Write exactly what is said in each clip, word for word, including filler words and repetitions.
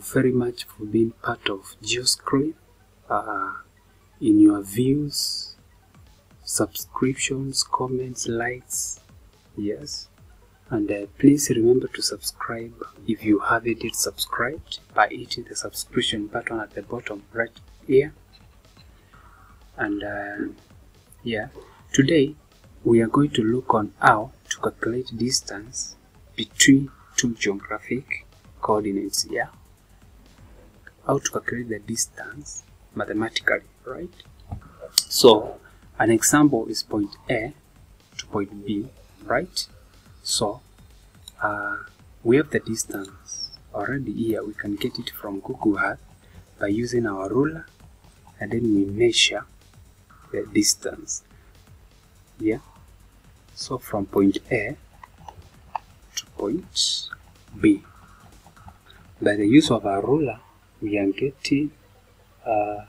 you very much for being part of GeoScreen. Uh, in your views, subscriptions, comments, likes, yes. And uh, please remember to subscribe if you haven't yet subscribed by hitting the subscription button at the bottom right here. And uh, yeah, today we are going to look on how to calculate distance between two geographic coordinates. Yeah, how to calculate the distance mathematically, right? So an example is point A to point B, right? So uh, we have the distance already here. We can get it from Google Earth by using our ruler, and then we measure the distance. Yeah, so from point A to point B, by the use of our ruler, we are getting uh,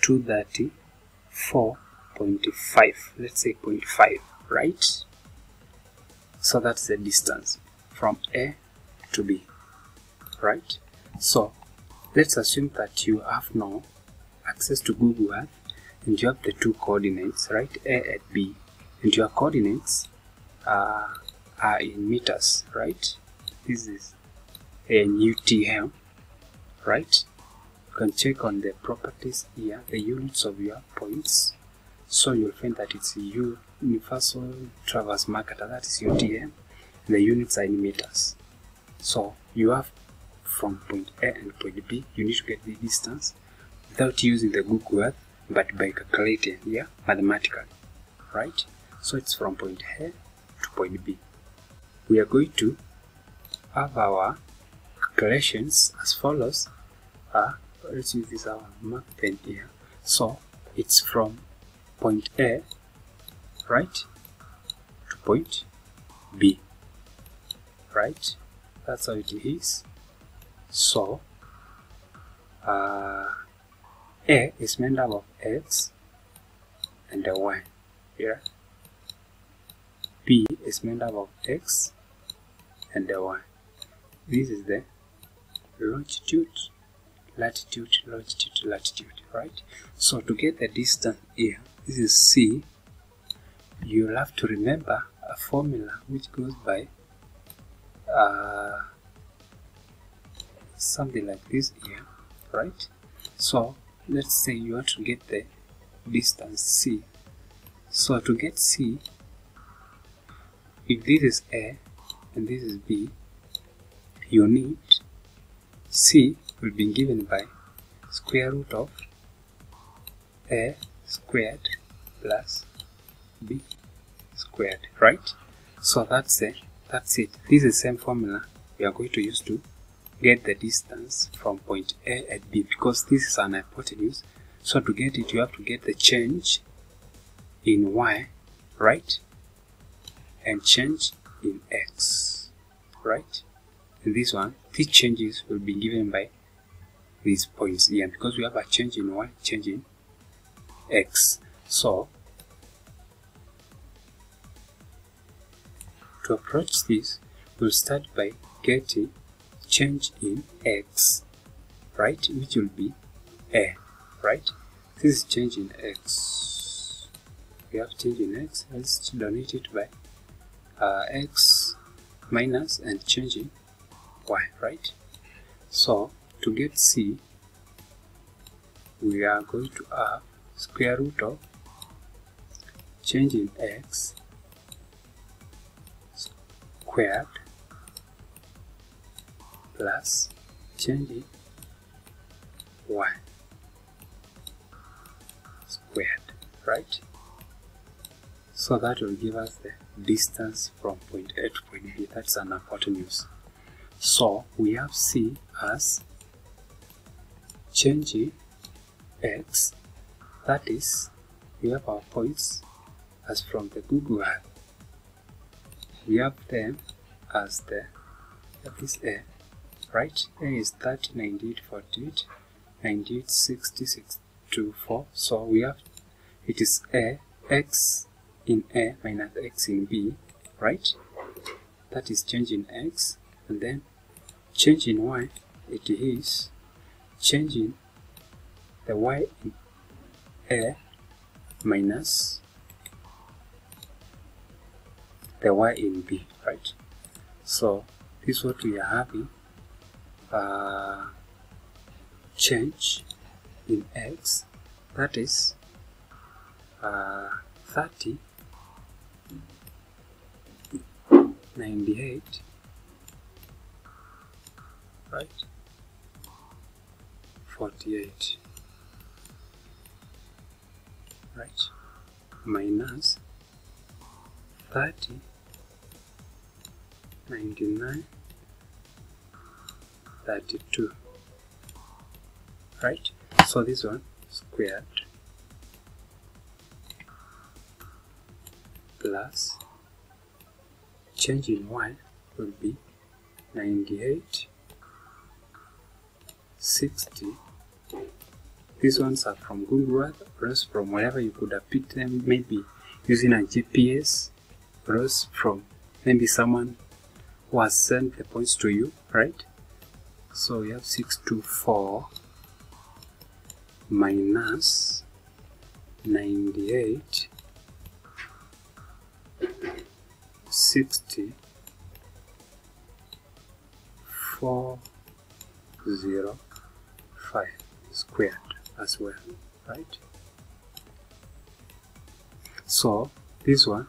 two thirty-four point five, let's say point five, right? So that's the distance from A to B, right? So let's assume that you have now access to Google Earth and you have the two coordinates, right? A and B, and your coordinates uh, are in meters, right? This is a U T M, right? You can check on the properties here, the units of your points. So you'll find that it's U. Universal Traverse Marketer, that is U T M, the units are in meters. So you have from point A and point B, you need to get the distance without using the Google Earth, but by calculating, yeah, mathematically, right? So it's from point A to point B. We are going to have our calculations as follows. Uh, let's use this our mark pen here. So it's from point A, right, to point B, right? That's how it is. So uh, A is made up of X and Y here. B is made up of X and Y. This is the longitude, latitude, longitude, latitude, right? So to get the distance here, this is C. You'll have to remember a formula which goes by uh, something like this here, right? So let's say you want to get the distance C. So to get C, if this is A and this is B, you need C will be given by square root of A squared plus B squared, right? So that's it. That's it. This is the same formula we are going to use to get the distance from point A at B, because this is an hypotenuse. So to get it, you have to get the change in Y, right, and change in X, right? In this one, these changes will be given by these points here, because we have a change in Y, change in X. So to approach this, we'll start by getting change in X, right, which will be A, right? This is change in X. We have change in X. Let's donate it by uh, X minus and change in Y, right? So to get C, we are going to have square root of change in X squared plus change in Y squared, right? So that will give us the distance from point A to point B. That's an hypotenuse. So we have C as change in X, that is, we have our points as from the Google Earth. We have them as the, that is A, right? A is thirty, ninety-eight, forty-eight, ninety-eight, sixty, sixty-two, four. So we have, it is A, X in A minus X in B, right? That is change in X, and then change in Y it is changing the y in a minus the y in b, right? So this is what we are having, uh, change in x, that is uh, thirty, ninety-eight, right, forty-eight, right, minus thirty, ninety-nine, thirty-two, right? So this one squared plus change in y will be ninety-eight, sixty. These ones are from Google Earth, or else from wherever you could have picked them, maybe using a G P S, or else from maybe someone who has sent the points to you, right? So we have six twenty-four minus ninety-eight, sixty, four oh five squared as well, right? So this one,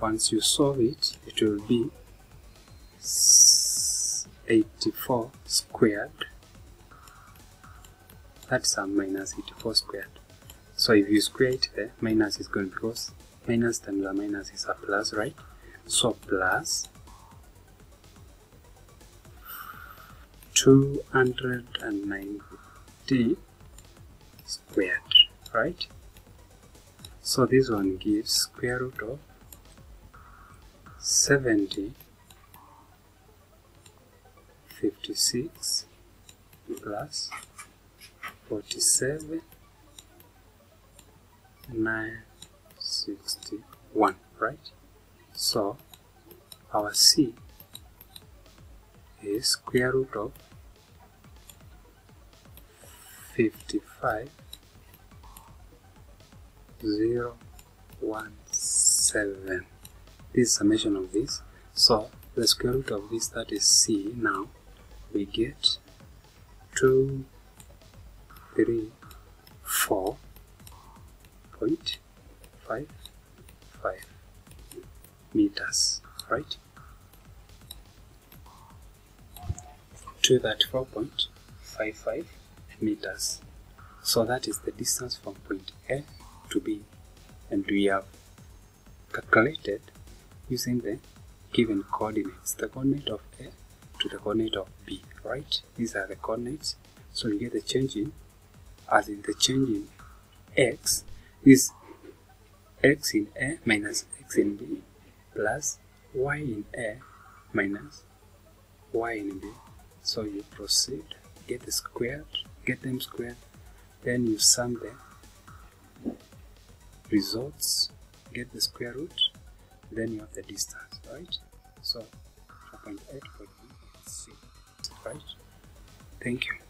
once you solve it, it will be eighty-four squared. That's a minus eighty-four squared. So if you square it, the minus is going, because minus times a minus is a plus, right? So plus two hundred ninety squared, right? So this one gives square root of seventy, fifty-six plus forty-seven, nine sixty-one, right? So our C is square root of fifty-five thousand seventeen. This is summation of this. So the square root of this, that is C. Now we get two hundred thirty-four point five five meters, right? two hundred thirty-four point five five meters. So that is the distance from point A to B, and we have calculated using the given coordinates, the coordinate of A to the coordinate of B, right? These are the coordinates. So you get the change in, as in the change in x is x in A minus x in B plus y in A minus y in B. So you proceed, get the squared, get them squared, then you sum the results, get the square root, then you have the distance, right? So, point A to point B, right? Thank you.